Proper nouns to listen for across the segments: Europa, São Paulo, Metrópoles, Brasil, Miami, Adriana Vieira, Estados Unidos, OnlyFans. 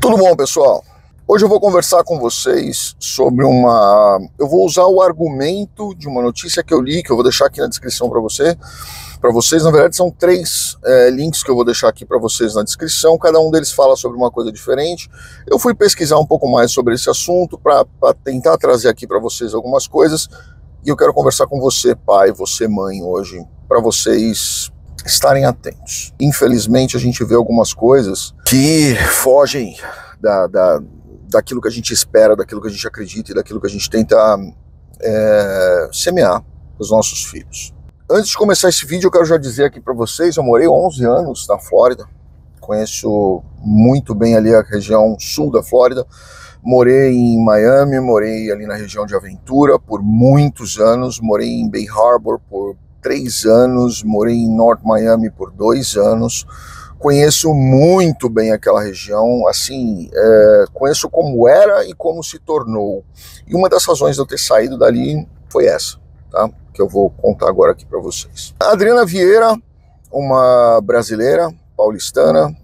Tudo bom, pessoal? Hoje eu vou conversar com vocês sobre eu vou usar o argumento de uma notícia que eu li, que eu vou deixar aqui na descrição para vocês. Na verdade, são três links que eu vou deixar aqui para vocês na descrição. Cada um deles fala sobre uma coisa diferente. Eu fui pesquisar um pouco mais sobre esse assunto para tentar trazer aqui para vocês algumas coisas. E eu quero conversar com você, pai, você, mãe, hoje, para vocês estarem atentos. Infelizmente, a gente vê algumas coisas que fogem daquilo que a gente espera, daquilo que a gente acredita e daquilo que a gente tenta semear para os nossos filhos. Antes de começar esse vídeo, eu quero já dizer aqui para vocês, eu morei 11 anos na Flórida, conheço muito bem ali a região sul da Flórida, morei em Miami, morei ali na região de Aventura por muitos anos, morei em Bay Harbor por 3 anos, morei em North Miami por 2 anos, conheço muito bem aquela região, assim, conheço como era e como se tornou. E uma das razões de eu ter saído dali foi essa, tá? Que eu vou contar agora aqui para vocês. A Adriana Vieira, uma brasileira, paulistana,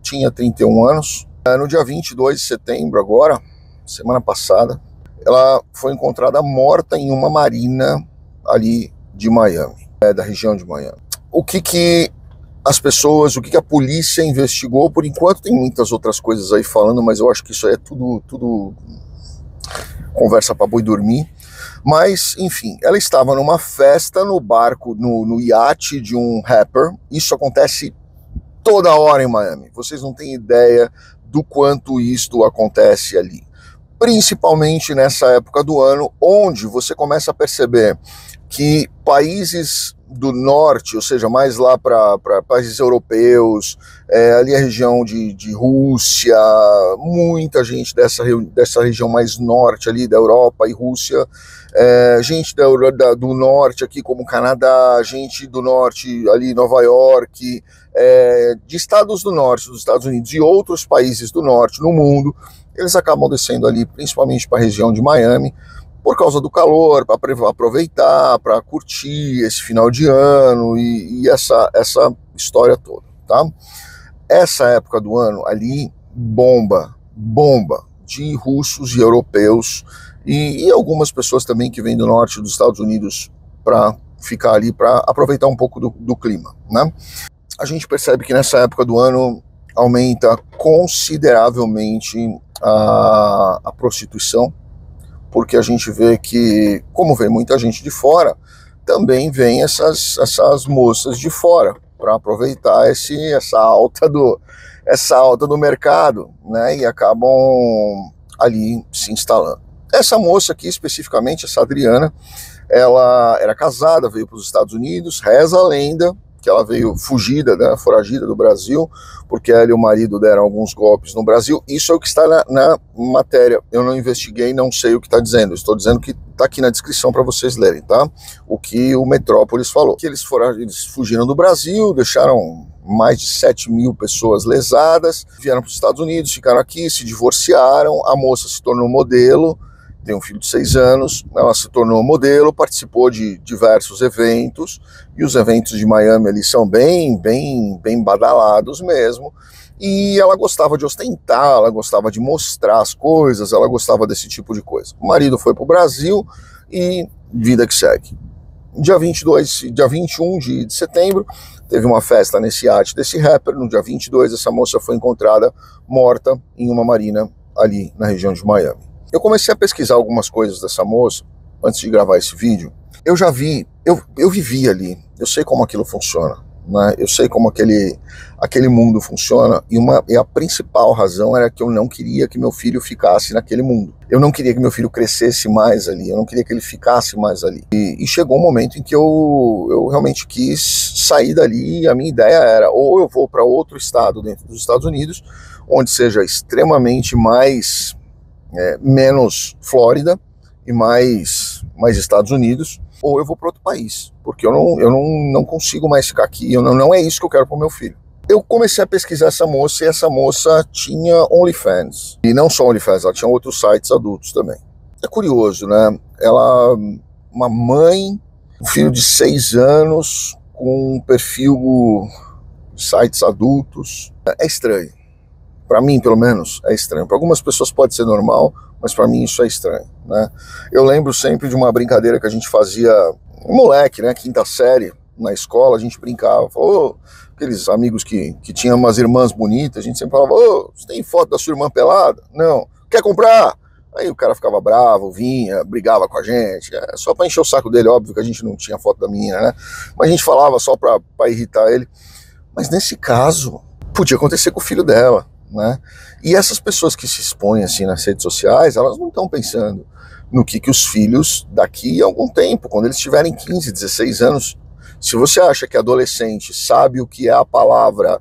tinha 31 anos. No dia 22 de setembro agora, semana passada, ela foi encontrada morta em uma marina ali de Miami, da região de Miami. O que que as pessoas, o que a polícia investigou, por enquanto tem muitas outras coisas aí falando, mas eu acho que isso aí é tudo conversa para boi dormir. Mas, enfim, ela estava numa festa no barco, no iate de um rapper. Isso acontece toda hora em Miami. Vocês não têm ideia do quanto isto acontece ali. Principalmente nessa época do ano, onde você começa a perceber que países do norte, ou seja, mais lá para países europeus, ali a região de Rússia, muita gente dessa região mais norte ali da Europa e Rússia, gente do norte aqui como Canadá, gente do norte ali Nova York, de estados do norte, dos Estados Unidos e outros países do norte no mundo, eles acabam descendo ali principalmente para a região de Miami, por causa do calor, para aproveitar, para curtir esse final de ano e essa história toda, tá? Essa época do ano ali, bomba de russos e europeus e algumas pessoas também que vêm do norte dos Estados Unidos para ficar ali, para aproveitar um pouco do clima, né? A gente percebe que nessa época do ano aumenta consideravelmente a prostituição, porque a gente vê que, como vem muita gente de fora, também vem essas moças de fora para aproveitar essa alta do mercado, né? E acabam ali se instalando. Essa moça aqui, especificamente, essa Adriana, ela era casada, veio para os Estados Unidos, reza a lenda que ela veio fugida, né, foragida do Brasil, porque ela e o marido deram alguns golpes no Brasil. Isso é o que está na matéria. Eu não investiguei, não sei o que está dizendo. Estou dizendo que está aqui na descrição para vocês lerem, tá? O que o Metrópoles falou. Que eles fugiram do Brasil, deixaram mais de 7 mil pessoas lesadas, vieram para os Estados Unidos, ficaram aqui, se divorciaram, a moça se tornou modelo, tem um filho de 6 anos, ela se tornou modelo, participou de diversos eventos, e os eventos de Miami ali são bem badalados mesmo, e ela gostava de ostentar, ela gostava de mostrar as coisas, ela gostava desse tipo de coisa. O marido foi pro Brasil e vida que segue. Dia 21 de setembro, teve uma festa nesse iate desse rapper, no dia 22 essa moça foi encontrada morta em uma marina ali na região de Miami. Eu comecei a pesquisar algumas coisas dessa moça antes de gravar esse vídeo. Eu já vi, eu vivi ali, eu sei como aquilo funciona, né? Eu sei como aquele mundo funciona, e a principal razão era que eu não queria que meu filho ficasse naquele mundo. Eu não queria que meu filho crescesse mais ali, eu não queria que ele ficasse mais ali. E chegou um momento em que eu realmente quis sair dali, e a minha ideia era, ou eu vou para outro estado dentro dos Estados Unidos, onde seja extremamente mais... menos Flórida e mais Estados Unidos, ou eu vou para outro país, porque eu não consigo mais ficar aqui, não é isso que eu quero para o meu filho. Eu comecei a pesquisar essa moça, e essa moça tinha OnlyFans, e não só OnlyFans, ela tinha outros sites adultos também. É curioso, né? Ela, uma mãe, um filho de 6 anos, com um perfil de sites adultos, é estranho. Para mim, pelo menos, é estranho. Para algumas pessoas pode ser normal, mas para mim isso é estranho, né? Eu lembro sempre de uma brincadeira que a gente fazia, moleque, né, quinta série, na escola, a gente brincava, falou, oh, aqueles amigos que tinham umas irmãs bonitas, a gente sempre falava, ô, oh, você tem foto da sua irmã pelada? Não. Quer comprar? Aí o cara ficava bravo, vinha, brigava com a gente, só para encher o saco dele, óbvio que a gente não tinha foto da menina, né? Mas a gente falava só para irritar ele. Mas nesse caso, podia acontecer com o filho dela, né? E essas pessoas que se expõem assim nas redes sociais, elas não estão pensando no que os filhos daqui a algum tempo, quando eles tiverem 15, 16 anos, se você acha que adolescente sabe o que é a palavra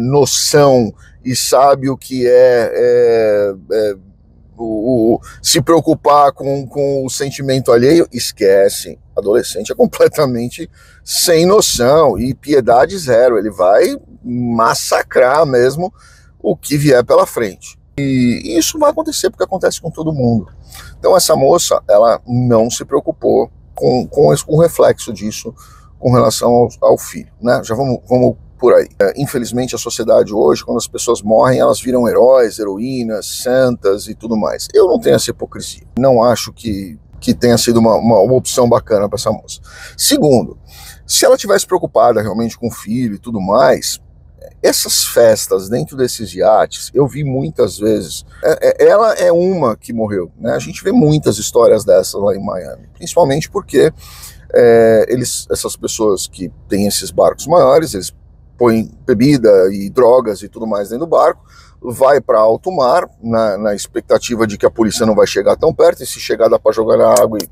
noção e sabe o que é se preocupar com o sentimento alheio, esquece. Adolescente é completamente sem noção e piedade zero, ele vai massacrar mesmo o que vier pela frente. E isso vai acontecer porque acontece com todo mundo. Então essa moça, ela não se preocupou com o reflexo disso com relação ao filho, né? Já vamos por aí. Infelizmente a sociedade hoje, quando as pessoas morrem, elas viram heróis, heroínas, santas e tudo mais. Eu não tenho essa hipocrisia. Não acho que tenha sido uma opção bacana para essa moça. Segundo, se ela tivesse preocupada realmente com o filho e tudo mais, essas festas dentro desses iates, eu vi muitas vezes, ela é uma que morreu, né? A gente vê muitas histórias dessas lá em Miami, principalmente porque essas pessoas que têm esses barcos maiores, eles põem bebida e drogas e tudo mais dentro do barco, vai para alto mar, na expectativa de que a polícia não vai chegar tão perto, e se chegar dá para jogar na água e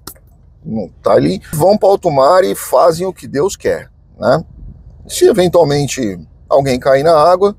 não tá ali, vão para alto mar e fazem o que Deus quer, né? Se eventualmente alguém cair na água,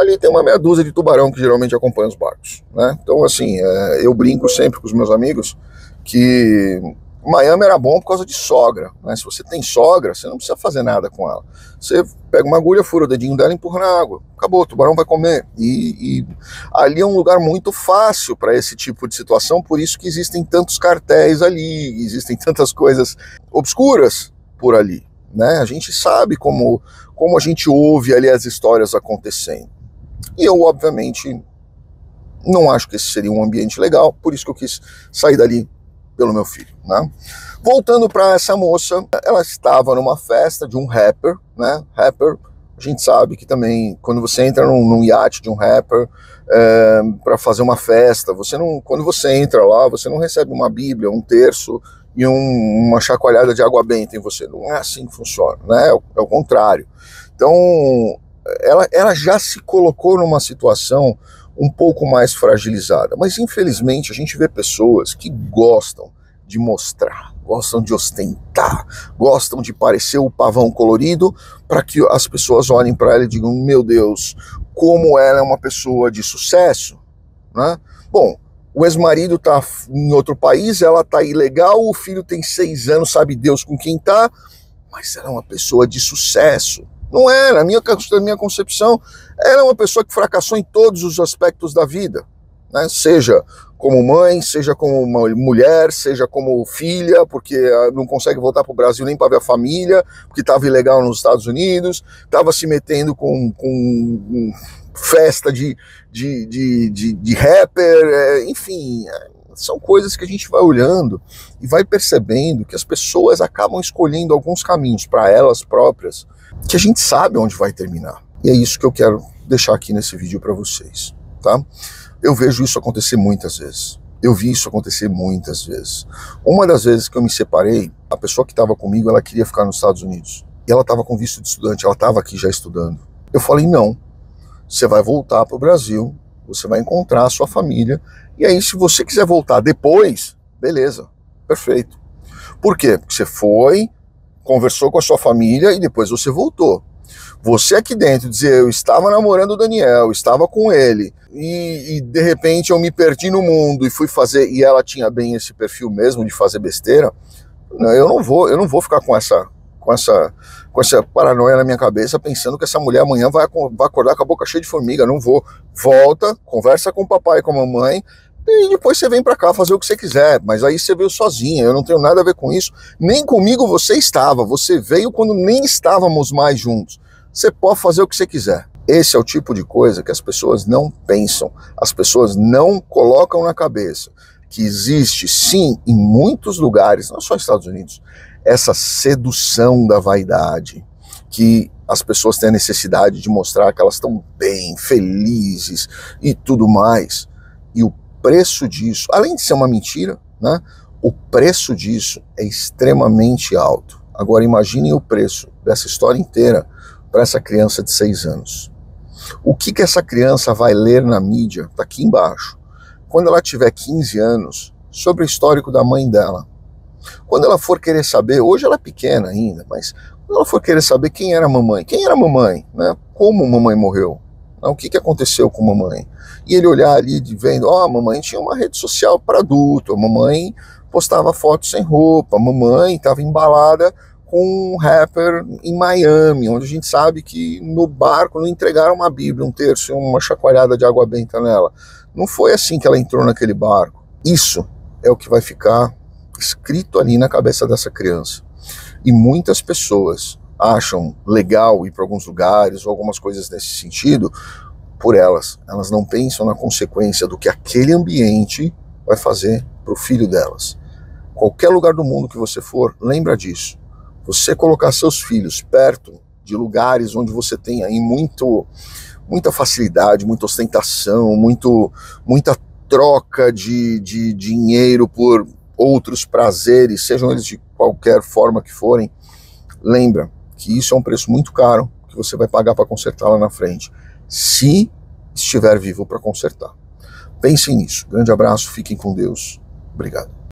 ali tem uma meia dúzia de tubarão que geralmente acompanha os barcos, né? Então assim, eu brinco sempre com os meus amigos que Miami era bom por causa de sogra, né? Se você tem sogra, você não precisa fazer nada com ela. Você pega uma agulha, fura o dedinho dela e empurra na água. Acabou, o tubarão vai comer. E ali é um lugar muito fácil para esse tipo de situação, por isso que existem tantos cartéis ali, existem tantas coisas obscuras por ali, né? A gente sabe como a gente ouve ali as histórias acontecendo. E eu, obviamente, não acho que esse seria um ambiente legal, por isso que eu quis sair dali pelo meu filho, né? Voltando para essa moça, ela estava numa festa de um rapper, né? Rapper, a gente sabe que também, quando você entra num iate de um rapper, para fazer uma festa, quando você entra lá, você não recebe uma bíblia, um terço e uma chacoalhada de água benta em você. Não é assim que funciona, né? É o contrário. Então, ela já se colocou numa situação um pouco mais fragilizada, mas infelizmente a gente vê pessoas que gostam de mostrar, gostam de ostentar, gostam de parecer o pavão colorido para que as pessoas olhem para ela e digam, meu Deus, como ela é uma pessoa de sucesso, né? Bom, o ex-marido tá em outro país, ela tá ilegal, o filho tem 6 anos, sabe Deus com quem tá, mas ela é uma pessoa de sucesso. Não é, na minha concepção, ela é uma pessoa que fracassou em todos os aspectos da vida, né? Seja como mãe, seja como uma mulher, seja como filha, porque não consegue voltar para o Brasil nem para ver a família, porque estava ilegal nos Estados Unidos, estava se metendo com festa de rapper, enfim, são coisas que a gente vai olhando e vai percebendo que as pessoas acabam escolhendo alguns caminhos para elas próprias, que a gente sabe onde vai terminar. E é isso que eu quero deixar aqui nesse vídeo para vocês, tá? Eu vejo isso acontecer muitas vezes. Eu vi isso acontecer muitas vezes. Uma das vezes que eu me separei, a pessoa que estava comigo, ela queria ficar nos Estados Unidos. E ela estava com visto de estudante, ela estava aqui já estudando. Eu falei, não, você vai voltar para o Brasil, você vai encontrar a sua família, e aí se você quiser voltar depois, beleza, perfeito. Por quê? Porque você foi, conversou com a sua família e depois você voltou. Você aqui dentro dizer, eu estava namorando o Daniel, estava com ele, e de repente eu me perdi no mundo e fui fazer, e ela tinha bem esse perfil mesmo de fazer besteira, não, eu não vou ficar com essa paranoia na minha cabeça, pensando que essa mulher amanhã vai acordar com a boca cheia de formiga, não vou. Volta, conversa com o papai e com a mamãe, e depois você vem pra cá fazer o que você quiser, mas aí você veio sozinha, eu não tenho nada a ver com isso, nem comigo você estava, você veio quando nem estávamos mais juntos, você pode fazer o que você quiser. Esse é o tipo de coisa que as pessoas não pensam, as pessoas não colocam na cabeça, que existe sim em muitos lugares, não só nos Estados Unidos, essa sedução da vaidade, que as pessoas têm a necessidade de mostrar que elas estão bem, felizes e tudo mais. E o preço disso, além de ser uma mentira, né, o preço disso é extremamente alto. Agora imaginem o preço dessa história inteira para essa criança de 6 anos. O que essa criança vai ler na mídia, está aqui embaixo, quando ela tiver 15 anos, sobre o histórico da mãe dela. Quando ela for querer saber, hoje ela é pequena ainda, mas quando ela for querer saber quem era a mamãe, né? Como a mamãe morreu, né? O que aconteceu com a mamãe, e ele olhar ali vendo, ó, a mamãe tinha uma rede social para adulto, a mamãe postava fotos sem roupa, a mamãe estava embalada com um rapper em Miami, onde a gente sabe que no barco não entregaram uma Bíblia, um terço e uma chacoalhada de água benta nela. Não foi assim que ela entrou naquele barco. Isso é o que vai ficar escrito ali na cabeça dessa criança. E muitas pessoas acham legal ir para alguns lugares ou algumas coisas nesse sentido por elas. Elas não pensam na consequência do que aquele ambiente vai fazer para o filho delas. Qualquer lugar do mundo que você for, lembra disso. Você colocar seus filhos perto de lugares onde você tem aí muita facilidade, muita ostentação, muita troca de dinheiro por outros prazeres, sejam eles de qualquer forma que forem, lembra que isso é um preço muito caro que você vai pagar para consertar lá na frente, se estiver vivo para consertar. Pensem nisso. Grande abraço, fiquem com Deus. Obrigado.